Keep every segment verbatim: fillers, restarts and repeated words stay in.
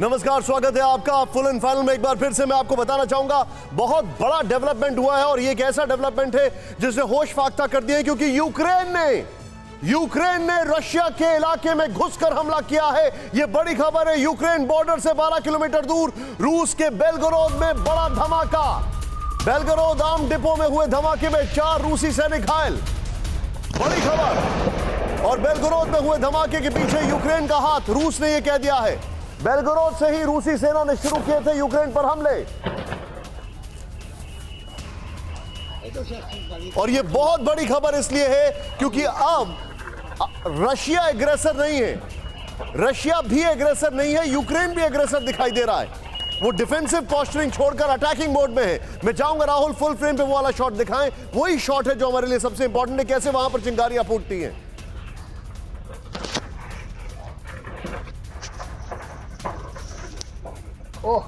नमस्कार, स्वागत है आपका फुल एंड फाइनल में। एक बार फिर से मैं आपको बताना चाहूंगा, बहुत बड़ा डेवलपमेंट हुआ है और ये एक ऐसा डेवलपमेंट है जिसने होश फाख्ता कर दिया है, क्योंकि यूक्रेन ने यूक्रेन ने रशिया के इलाके में घुसकर हमला किया है। ये बड़ी खबर है। यूक्रेन बॉर्डर से बारह किलोमीटर दूर रूस के बेलगोरोद में बड़ा धमाका। बेलगोरोद आर्म डिपो में हुए धमाके में चार रूसी सैनिक घायल, बड़ी खबर। और बेलगोरोद में हुए धमाके के पीछे यूक्रेन का हाथ, रूस ने यह कह दिया है। बेलगोरोद से ही रूसी सेना ने शुरू किए थे यूक्रेन पर हमले। और यह बहुत बड़ी खबर इसलिए है क्योंकि अब रशिया एग्रेसर नहीं है, रशिया भी एग्रेसर नहीं है, यूक्रेन भी एग्रेसर दिखाई दे रहा है। वो डिफेंसिव पोस्चरिंग छोड़कर अटैकिंग मोड में है। मैं चाहूंगा राहुल फुल फ्रेम पे वो वाला शॉट दिखाएं, वही शॉट है जो हमारे लिए सबसे इंपॉर्टेंट है, कैसे वहां पर चिंगारियां फूटती हैं। ओह,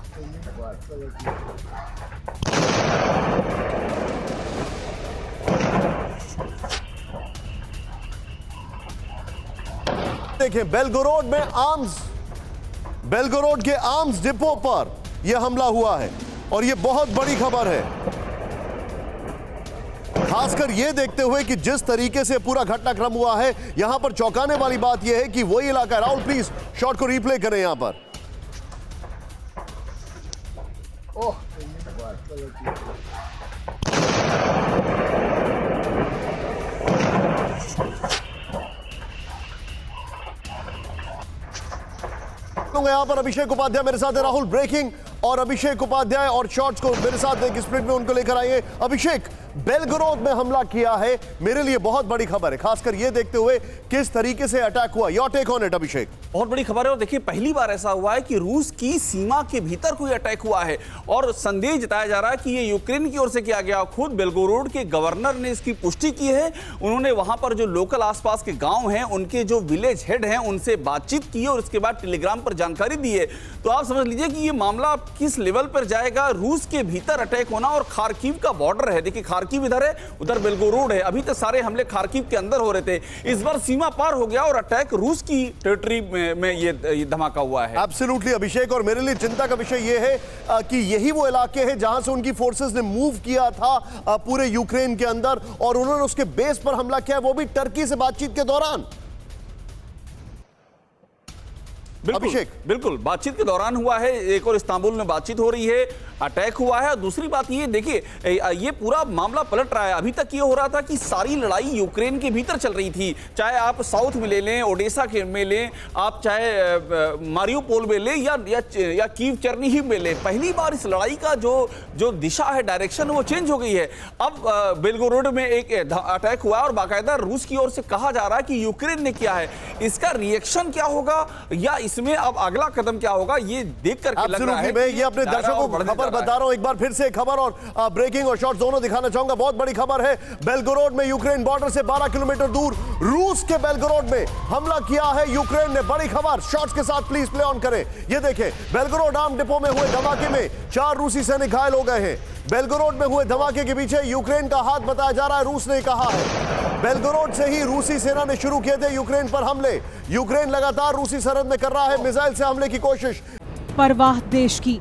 देखें बेलगोरोड में आर्म्स बेलगोरोड के आर्म्स डिपो पर यह हमला हुआ है और यह बहुत बड़ी खबर है, खासकर यह देखते हुए कि जिस तरीके से पूरा घटनाक्रम हुआ है। यहां पर चौंकाने वाली बात यह है कि वही इलाका, राहुल प्लीज शॉट को रिप्ले करें यहां पर। ओह, यहां पर अभिषेक उपाध्याय मेरे साथ है। राहुल ब्रेकिंग और अभिषेक उपाध्याय और शॉट्स को मेरे साथ एक स्प्लिट में उनको लेकर आइए। अभिषेक, बेलगोरोद में हमला किया है, मेरे लिए बहुत बड़ी खबर है, खासकर यह देखते हुए किस तरीके से अटैक हुआ। Your take on it Abhishek. बहुत बड़ी खबर है और देखिए पहली बार ऐसा हुआ है कि रूस की सीमा के भीतर कोई अटैक हुआ है और संदेश जताया जा रहा है कि ये यूक्रेन की ओर से किया गया। खुद बेलगोरोड के गवर्नर ने इसकी पुष्टि की है। उन्होंने वहां पर जो लोकल आसपास के गांव हैं, उनके जो विलेज हेड हैं, उनसे बातचीत की है और उसके बाद टेलीग्राम पर जानकारी दी है। तो आप समझ लीजिए कि ये मामला किस लेवल पर जाएगा। रूस के भीतर अटैक होना और खार्किव का बॉर्डर है, देखिए खार्किव इधर है, उधर बेलगोरोड है। अभी तक सारे हमले खार्किव के अंदर हो रहे थे, इस बार सीमा पार हो गया और अटैक रूस की टेरिटरी में, में ये धमाका हुआ है। एब्सोल्युटली अभिषेक, और मेरे लिए चिंता का विषय ये है कि यही वो इलाके हैं जहां से उनकी फोर्सेस ने मूव किया था पूरे यूक्रेन के अंदर और उन्होंने उसके बेस पर हमला किया, वो भी टर्की से बातचीत के दौरान। अभिषेक, बिल्कुल बातचीत के दौरान हुआ है। एक और इस्तांबुल में बातचीत हो रही है, अटैक हुआ है। दूसरी बात ये, देखिए ये पूरा मामला पलट रहा है। अभी तक ये हो रहा था कि सारी लड़ाई यूक्रेन के भीतर चल रही थी, चाहे आप साउथ में ले लें, ओडेसा के में लें, आप चाहे मारियोपोल में लें या या, या कीव चेर्निहिव में लें। पहली बार इस लड़ाई का जो जो दिशा है, डायरेक्शन, वो चेंज हो गई है। अब बेलगोरोड में एक अटैक हुआ और बाकायदा रूस की ओर से कहा जा रहा है कि यूक्रेन ने किया है। इसका रिएक्शन क्या होगा या इसमें अब अगला कदम क्या होगा, ये देख करके लग रहा है। मैं ये अपने दर्शकों को खबर बता रहा हूं, एक बार फिर से खबर और ब्रेकिंग और शॉट दोनों दिखाना चाहूंगा। बहुत बड़ी खबर है, बेलगोरोड में यूक्रेन बॉर्डर से बारह किलोमीटर दूर रूस के बेलगोरोड में हमला किया है यूक्रेन ने, बड़ी खबर। शॉट्स के साथ प्लीज प्ले ऑन करें। ये देखें बेलगोरोड आर्म डिपो में हुए धमाके में चार रूसी सैनिक घायल हो गए हैं। बेलगोरोड में हुए धमाके के पीछे यूक्रेन का हाथ बताया जा रहा है, रूस ने कहा है। बेलगोरोड से ही रूसी सेना ने शुरू किए थे यूक्रेन पर हमले। यूक्रेन लगातार रूसी सरहद में कर रहा है मिसाइल से हमले की कोशिश। परवाह देश की,